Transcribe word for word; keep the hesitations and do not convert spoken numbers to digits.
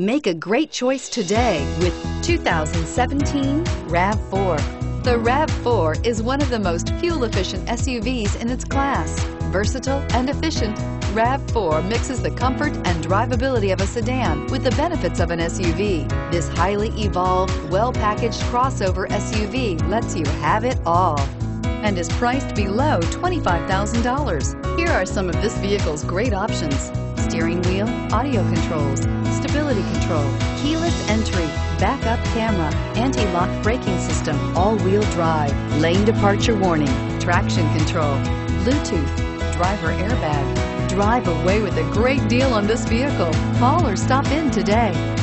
Make a great choice today with two thousand seventeen RAV four. The RAV four is one of the most fuel-efficient S U Vs in its class. Versatile and efficient, RAV four mixes the comfort and drivability of a sedan with the benefits of an S U V. This highly evolved, well-packaged crossover S U V lets you have it all and is priced below twenty-five thousand dollars. Here are some of this vehicle's great options: steering wheel audio controls, stability control, keyless entry, backup camera, anti-lock braking system, all-wheel drive, lane departure warning, traction control, Bluetooth, driver airbag. Drive away with a great deal on this vehicle. Call or stop in today.